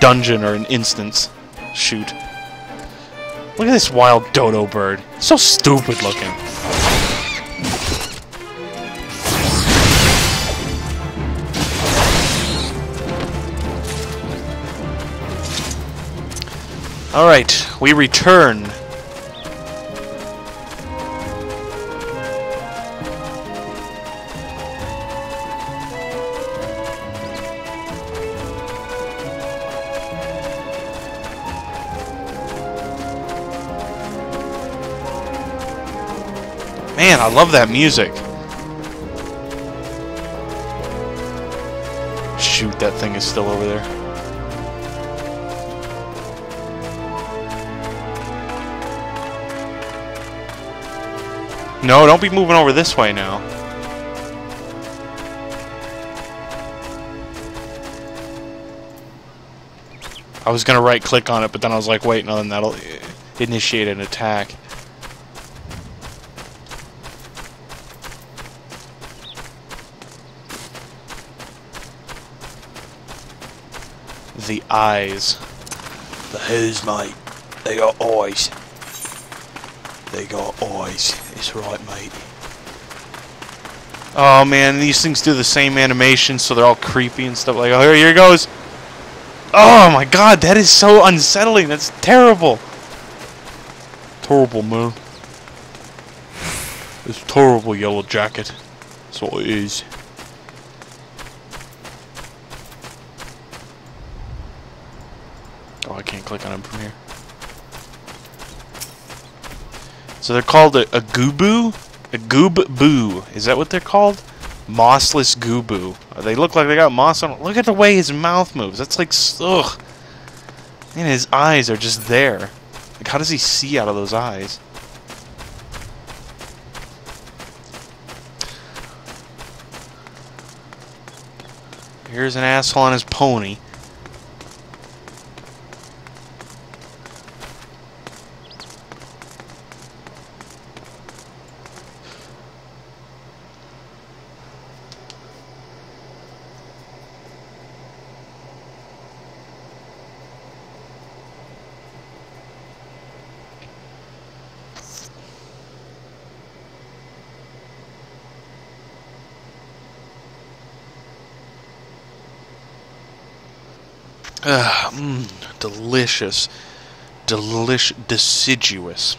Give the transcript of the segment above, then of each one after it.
dungeon or an instance. Shoot. Look at this wild dodo bird. So stupid looking. Alright, we return. Man, I love that music. Shoot, that thing is still over there. No, don't be moving over this way now. I was gonna right click on it, but then I was like, wait, no, then that'll initiate an attack. The eyes. The hooves, mate. They got eyes. They got eyes. It's right, mate. Oh man, these things do the same animation, so they're all creepy and stuff. Like, oh, here it goes. Oh my god, that is so unsettling. That's terrible. Terrible, man. It's terrible, yellow jacket. That's what it is. Oh, I can't click on him from here. So they're called a gooboo? A goob-boo. Is that what they're called? Mossless gooboo. They look like they got moss on them. Look at the way his mouth moves. That's like, ugh. And his eyes are just there. Like, how does he see out of those eyes? Here's an asshole on his pony. Delicious. Delish. Deciduous.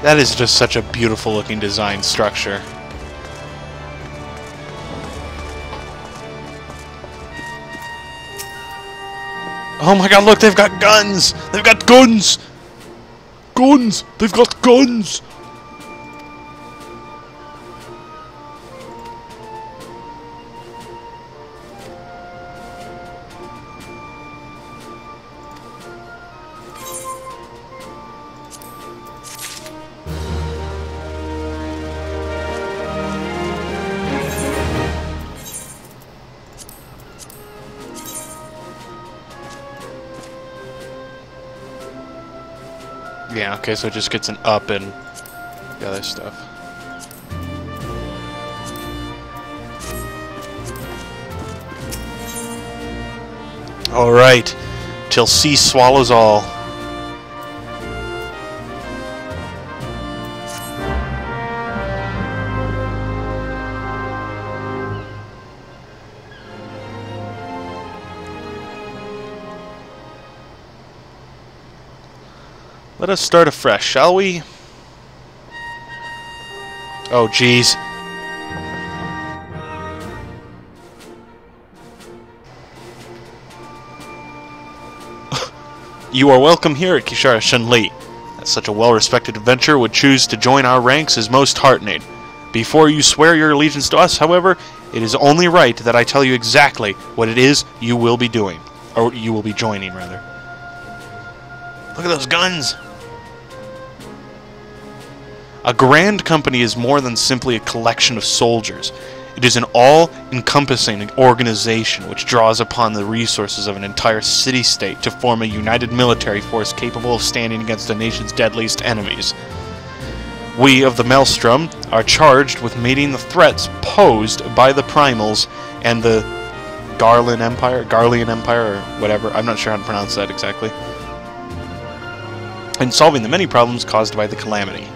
That is just such a beautiful looking design structure. Oh my god, look, they've got guns! They've got guns! Guns! They've got guns! Yeah, okay, so it just gets an up and the other stuff. Alright, till C swallows all. Let us start afresh, shall we? Oh, jeez. You are welcome here at Kishara Shunli. As such a well-respected adventurer would choose to join our ranks is most heartening. Before you swear your allegiance to us, however, It is only right that I tell you exactly what it is you will be doing. Or you will be joining, rather. Look at those guns! A grand company is more than simply a collection of soldiers. It is an all-encompassing organization which draws upon the resources of an entire city-state to form a united military force capable of standing against the nation's deadliest enemies. We of the Maelstrom are charged with meeting the threats posed by the Primals and the Garlean Empire, or whatever, I'm not sure how to pronounce that exactly, and solving the many problems caused by the calamity.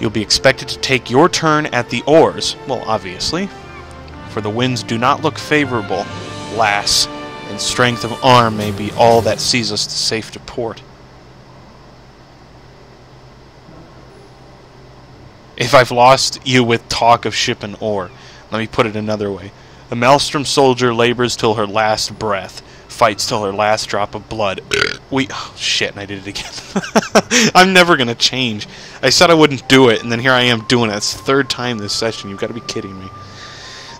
You'll be expected to take your turn at the oars, well, obviously, for the winds do not look favorable, lass, and strength of arm may be all that sees us safe to port. If I've lost you with talk of ship and oar, let me put it another way. The Maelstrom soldier labors till her last breath, fights till her last drop of blood. Oh, shit, and I did it again. I'm never gonna change. I said I wouldn't do it, and then here I am doing it. It's the third time this session. You've got to be kidding me.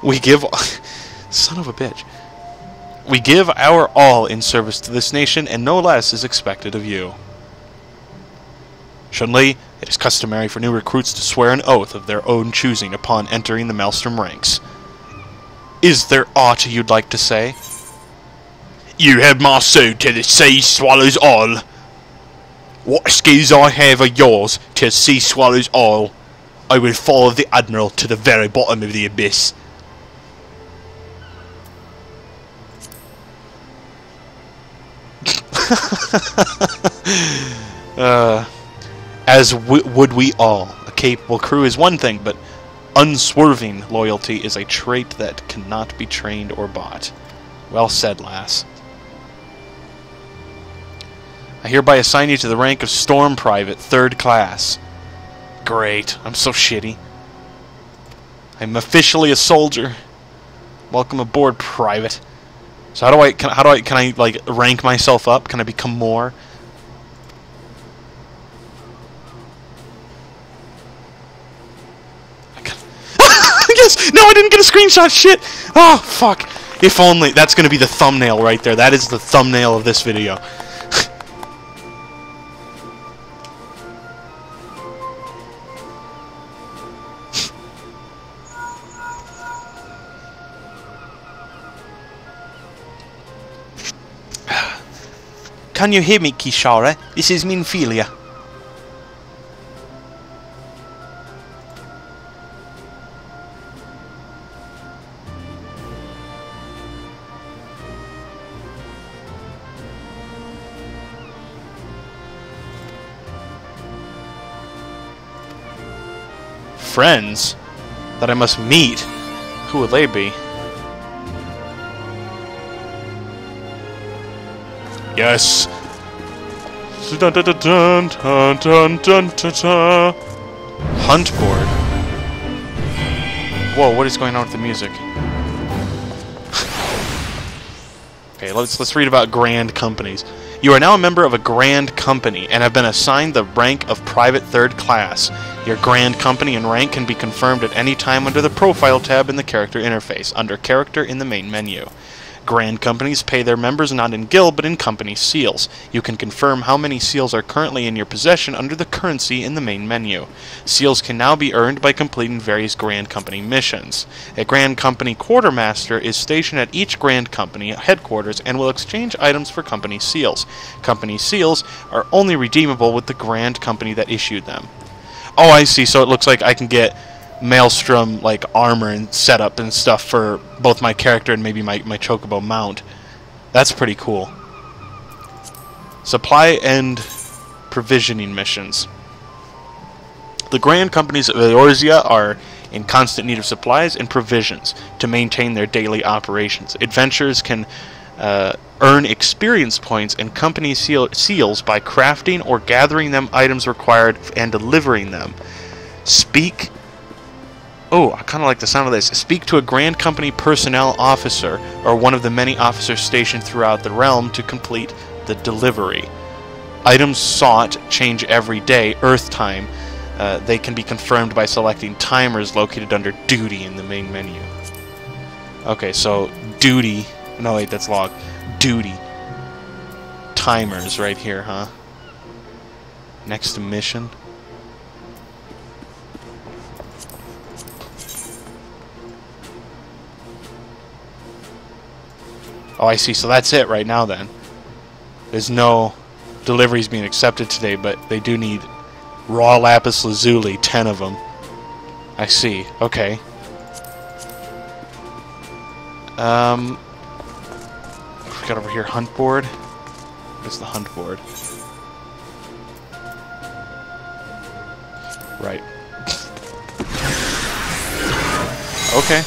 We give... Son of a bitch. We give our all in service to this nation, and no less is expected of you. Chun-Li, it is customary for new recruits to swear an oath of their own choosing upon entering the Maelstrom ranks. Is there aught you'd like to say? You have my suit till the sea swallows all. What excuse I have are yours till sea swallows all. I will follow the Admiral to the very bottom of the abyss. As would we all. A capable crew is one thing, but unswerving loyalty is a trait that cannot be trained or bought. Well said, lass. I hereby assign you to the rank of Storm Private, 3rd Class. Great. I'm so shitty. I'm officially a soldier. Welcome aboard, Private. So how do I like rank myself up? Can I become more? No, I didn't get a screenshot, shit! Oh, fuck. If only. That's going to be the thumbnail right there. That is the thumbnail of this video. Can you hear me, Kishara? This is Minfilia. Friends that I must meet. Who would they be? Yes. Hunt board. Whoa, what is going on with the music? Okay, let's read about grand companies. You are now a member of a grand company and have been assigned the rank of Private 3rd Class. Your grand company and rank can be confirmed at any time under the Profile tab in the Character interface, under Character in the main menu. Grand companies pay their members not in guild but in company seals. You can confirm how many seals are currently in your possession under the currency in the main menu. Seals can now be earned by completing various grand company missions. A grand company quartermaster is stationed at each grand company headquarters and will exchange items for company seals. Company seals are only redeemable with the grand company that issued them. Oh, I see, so it looks like I can get Maelstrom, like, armor and setup and stuff for both my character and maybe my chocobo mount. That's pretty cool. Supply and provisioning missions. The grand companies of Eorzea are in constant need of supplies and provisions to maintain their daily operations. Adventurers can earn experience points and company seals by crafting or gathering them items required and delivering them. Speak Oh, I kind of like the sound of this. Speak to a Grand Company personnel officer or one of the many officers stationed throughout the realm to complete the delivery. Items sought change every day, Earth time. They can be confirmed by selecting timers located under duty in the main menu. Okay, so duty. No, wait, that's log. Duty. Timers right here, huh? Next to mission. Oh, I see. So that's it right now, then. There's no deliveries being accepted today, but they do need raw lapis lazuli, 10 of them. I see. Okay. We got over here hunt board. Where's the hunt board? Right. Okay.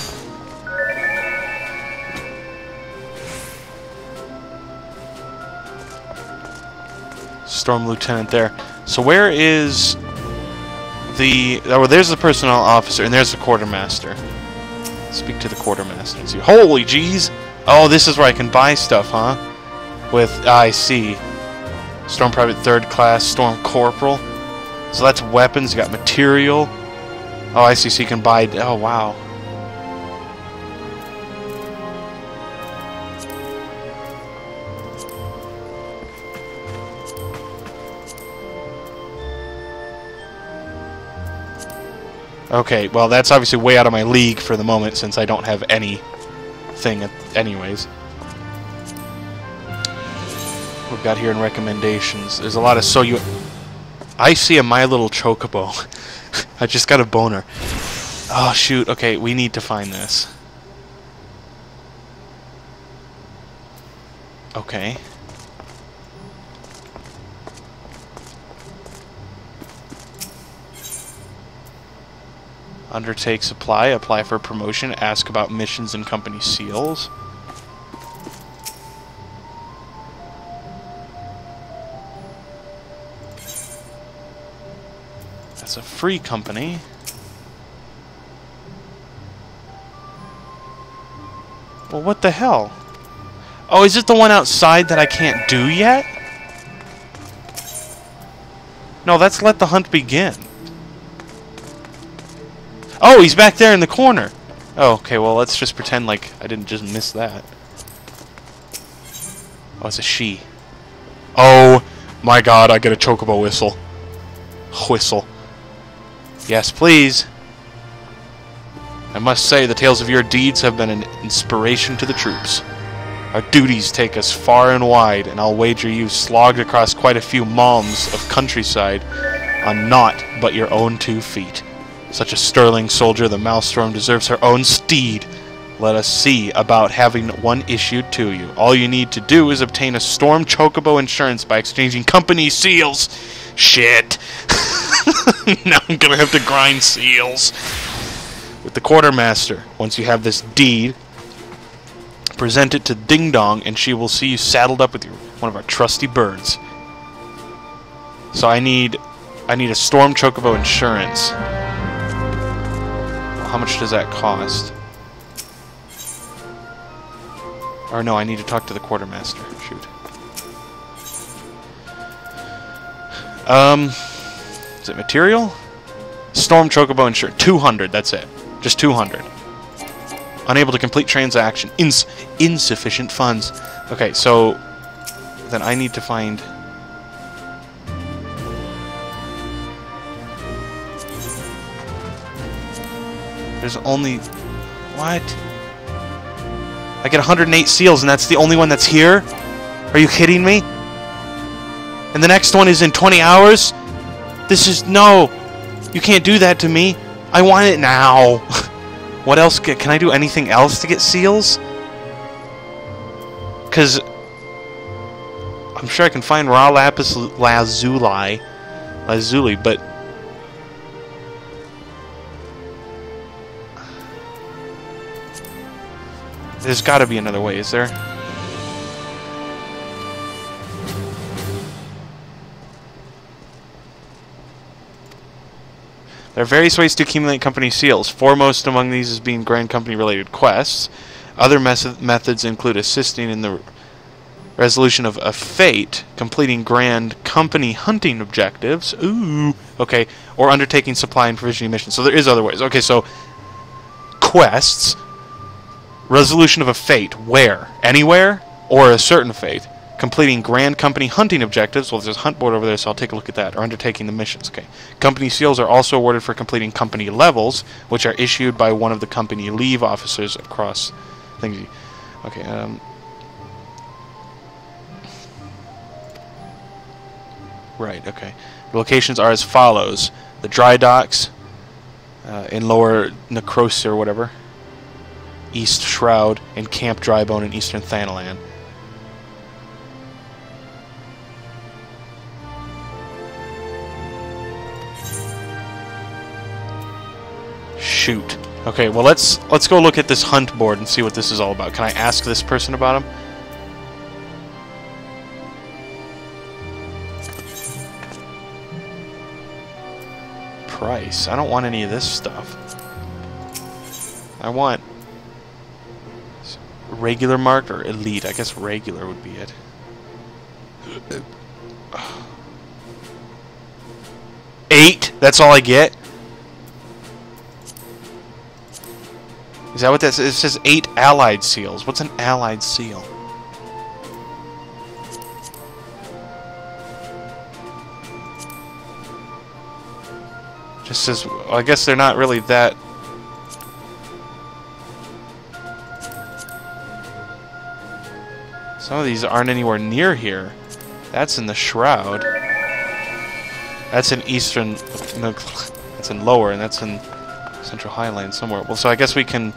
Storm Lieutenant there. So where is the... Oh, there's the personnel officer, and there's the quartermaster. Speak to the quartermaster and see... Holy jeez! Oh, this is where I can buy stuff, huh? With... I see. Storm Private 3rd Class, Storm Corporal. So that's weapons, you got material. Oh, I see, so you can buy... Oh, wow. Okay, well that's obviously way out of my league for the moment since I don't have anything anyways. What we've got here in recommendations. There's a lot of so you... I see a My Little Chocobo. I just got a boner. Oh shoot, okay, we need to find this. Okay. Undertake supply, apply for promotion, ask about missions and company seals. That's a free company. Well, what the hell? Oh, is it the one outside that I can't do yet? No, that's let the hunt begin. Oh, he's back there in the corner! Oh, okay, well, let's just pretend like I didn't just miss that. Oh, it's a she. Oh, my god, I get a chocobo whistle. Whistle. Yes, please. I must say, the tales of your deeds have been an inspiration to the troops. Our duties take us far and wide, and I'll wager you've slogged across quite a few moms of countryside on naught but your own 2 feet. Such a sterling soldier, the Maelstrom deserves her own steed. Let us see about having one issued to you. All you need to do is obtain a Storm Chocobo insurance by exchanging company seals. Shit. Now I'm gonna have to grind seals. With the quartermaster, once you have this deed, present it to Ding Dong and she will see you saddled up with one of our trusty birds. So I need a Storm Chocobo insurance. How much does that cost? Or no, I need to talk to the quartermaster. Shoot. Is it material? Storm Chocobo insurance. 200, that's it. Just 200. Unable to complete transaction. Insufficient funds. Okay, so... Then I need to find... There's only... What? I get 108 seals and that's the only one that's here? Are you kidding me? And the next one is in 20 hours? This is... No! You can't do that to me! I want it now! What else? Can I do anything else to get seals? Because... I'm sure I can find raw lapis lazuli. Lazuli, but... There's gotta be another way, is there? There are various ways to accumulate company seals. Foremost among these is being grand company-related quests. Other methods include assisting in the resolution of a fate, completing grand company hunting objectives, or undertaking supply and provisioning missions. So there is other ways. Okay, so quests, resolution of a fate, where? Anywhere or a certain fate? Completing grand company hunting objectives. Well, there's a hunt board over there, so I'll take a look at that. Or undertaking the missions. Okay. Company seals are also awarded for completing company levels, which are issued by one of the company leave officers across things. Okay. Right. Okay. The locations are as follows: the dry docks in Lower Necrosa or whatever, East Shroud, and Camp Drybone in Eastern Thanalan. Shoot. Okay, well let's go look at this hunt board and see what this is all about. Can I ask this person about him? Price. I don't want any of this stuff. I want regular marked or elite. I guess regular would be it. $8? That's all I get? Is that what that says? It says 8 allied seals. What's an allied seal? Just says, well, I guess they're not really that. Some of these aren't anywhere near here. That's in the Shroud. That's in Eastern. No, that's in Lower, and that's in Central Highland somewhere. Well, so I guess we can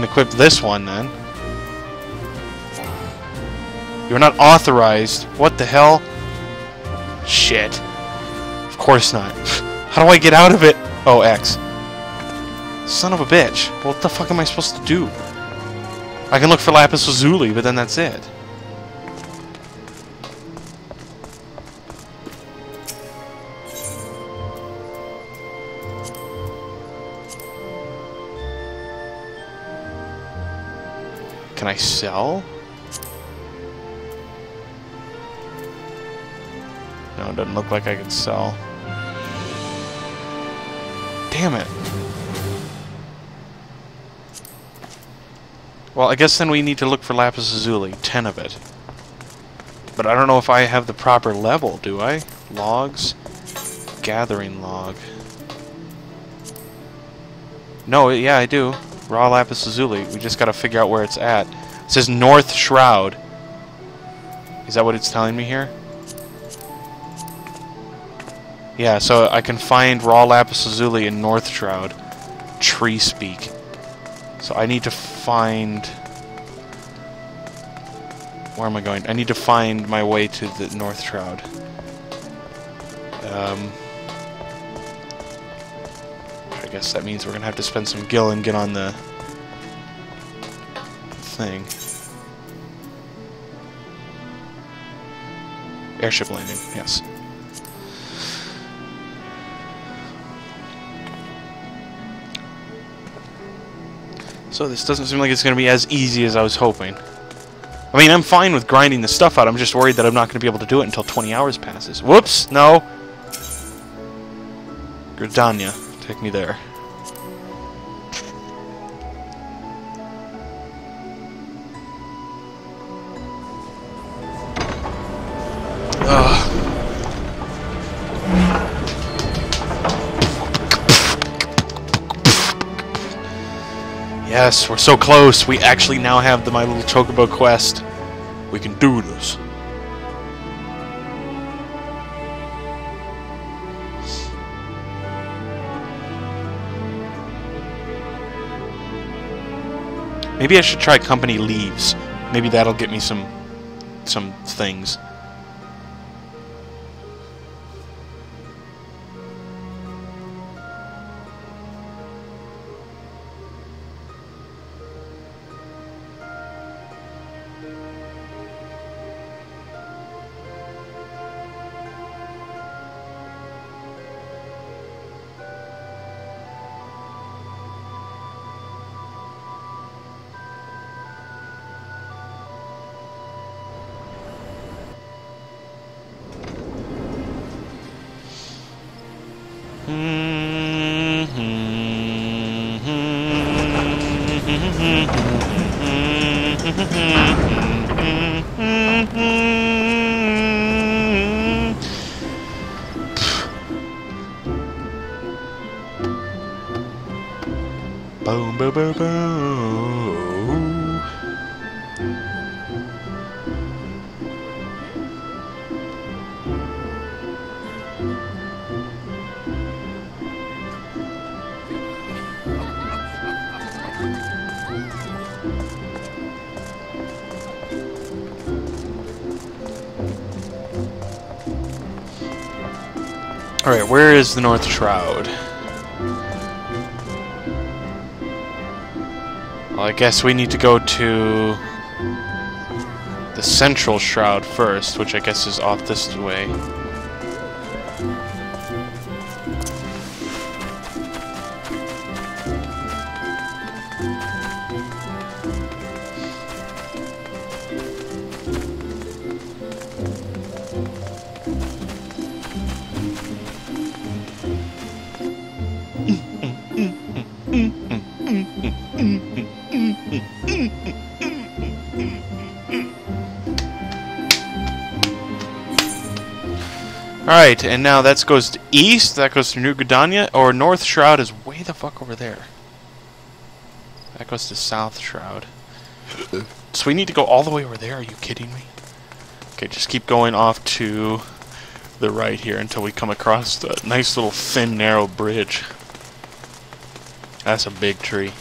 equip this one then. You're not authorized. What the hell? Shit. Of course not. How do I get out of it? Oh, X. Son of a bitch. What the fuck am I supposed to do? I can look for Lapis Lazuli, but then that's it. Can I sell? No, it doesn't look like I can sell. Damn it. Well, I guess then we need to look for Lapis Lazuli. 10 of it. But I don't know if I have the proper level, do I? Logs? Gathering log. No, yeah, I do. Raw Lapis Lazuli. We just gotta figure out where it's at. It says North Shroud. Is that what it's telling me here? Yeah, so I can find raw Lapis Lazuli in North Shroud. Tree Speak. So I need to find... Where am I going? I need to find my way to the North Shroud. I guess that means we're gonna have to spend some gil and get on the thing. Airship landing, yes. So this doesn't seem like it's gonna be as easy as I was hoping. I mean, I'm fine with grinding the stuff out, I'm just worried that I'm not gonna be able to do it until 20 hours passes. Whoops, no! Gadania. Take me there. Ugh. Yes, we're so close. We actually now have the My Little Chocobo quest. We can do this. Maybe I should try company leaves. Maybe that'll get me some things. Boom, boom, boom, boom. All right, where is the North Shroud? I guess we need to go to the Central Shroud first, which I guess is off this way. Alright, and now that goes to east, that goes to New Gadania, or North Shroud is way the fuck over there. That goes to South Shroud. So we need to go all the way over there, are you kidding me? Okay, just keep going off to the right here until we come across the nice little thin, narrow bridge. That's a big tree.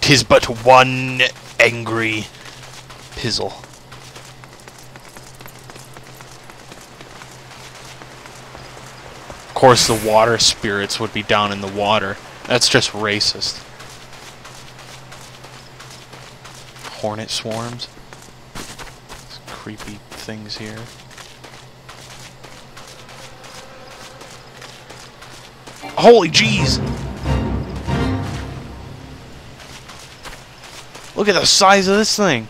Tis but one angry Pizzle. Of course the water spirits would be down in the water. That's just racist. Hornet swarms. These creepy things here. Holy jeez! Look at the size of this thing.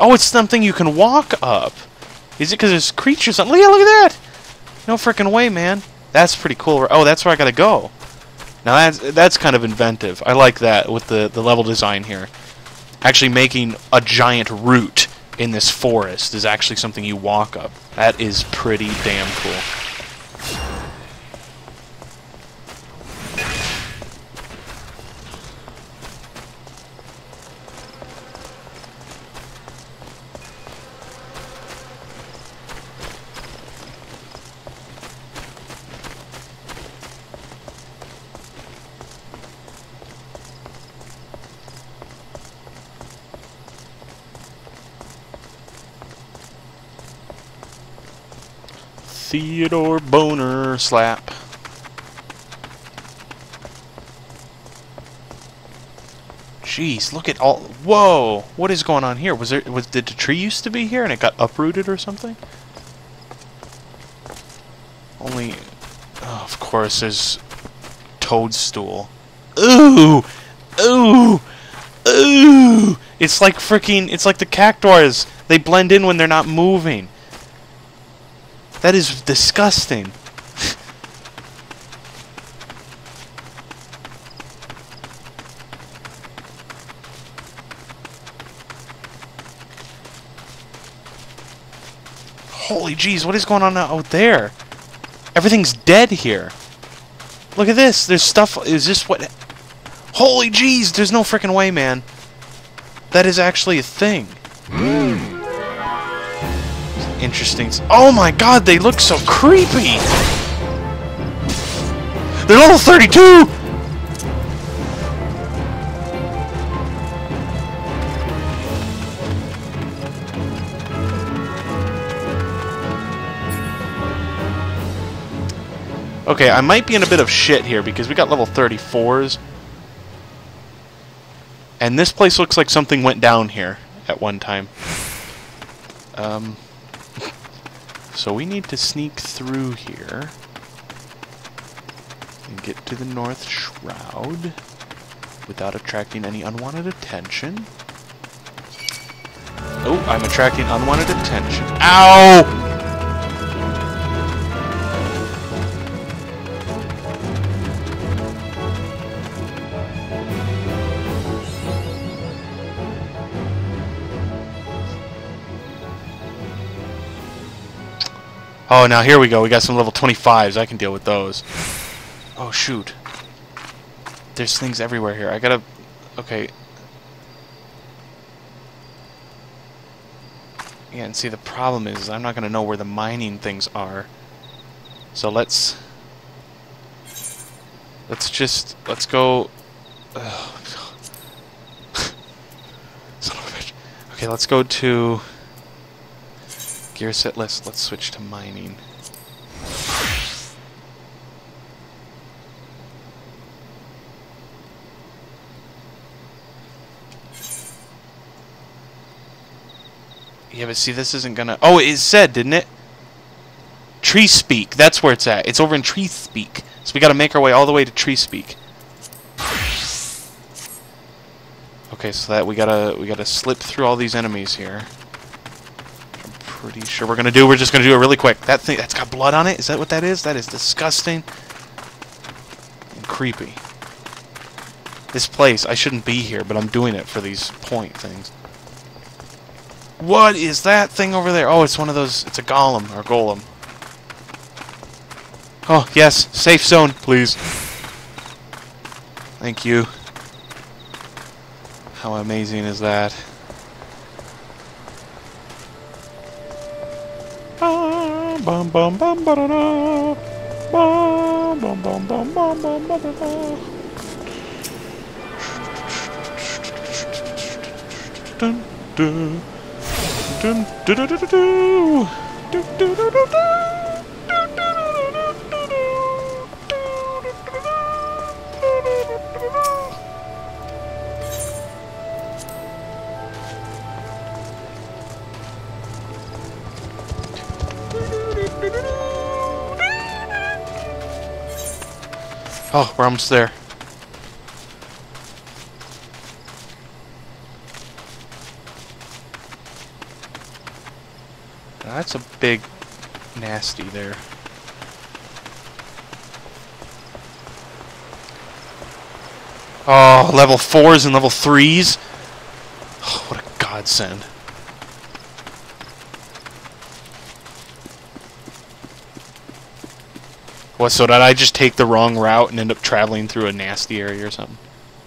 Oh, it's something you can walk up. Is it because there's creatures on... Yeah, look at that! No freaking way, man. That's pretty cool. Oh, that's where I gotta go. Now, that's kind of inventive. I like that with the level design here. Actually making a giant route in this forest is actually something you walk up. That is pretty damn cool. Theodore Boner slap. Jeez, look at all. Whoa, what is going on here? Did the tree used to be here and it got uprooted or something? Only, oh, of course, there's toadstool. Ooh, ooh, ooh! It's like freaking. It's like the cactuars. They blend in when they're not moving. That is disgusting. Holy jeez, what is going on out there? Everything's dead here. Look at this. There's stuff. Is this what? Holy jeez, there's no freaking way, man. That is actually a thing. Interesting. Oh my god, they look so creepy! They're level 32! Okay, I might be in a bit of shit here because we got level 34s. And this place looks like something went down here at one time. So we need to sneak through here and get to the North Shroud without attracting any unwanted attention. Oh, I'm attracting unwanted attention. Ow! Oh, now here we go. We got some level 25s. I can deal with those. Oh, shoot. There's things everywhere here. I gotta... Okay. Yeah, and see, the problem is I'm not gonna know where the mining things are. So let's... Let's go... Oh, God. Son of a bitch. Okay, let's go to... Gear set list. Let's switch to mining. Yeah, but see, this isn't gonna... Oh, it said, didn't it? Tree Speak. That's where it's at. It's over in Tree Speak. So we gotta make our way all the way to Tree Speak. Okay, so that we gotta slip through all these enemies here. Pretty sure we're just gonna do it really quick. That thing that's got blood on it, is that what that is? That is disgusting and creepy. This place, I shouldn't be here, but I'm doing it for these point things. What is that thing over there? Oh, it's one of those, it's a golem or golem. Oh yes, safe zone, please. Thank you. How amazing is that? Bum bum bum ba da da. Bum bum bum bum bum bum ba da da. Dun dun dun dun dun dun dun dun dun dun dun. Oh, we're almost there. That's a big nasty there. Oh, level 4s and level 3s? Oh, what a godsend. What, so did I just take the wrong route and end up traveling through a nasty area or something?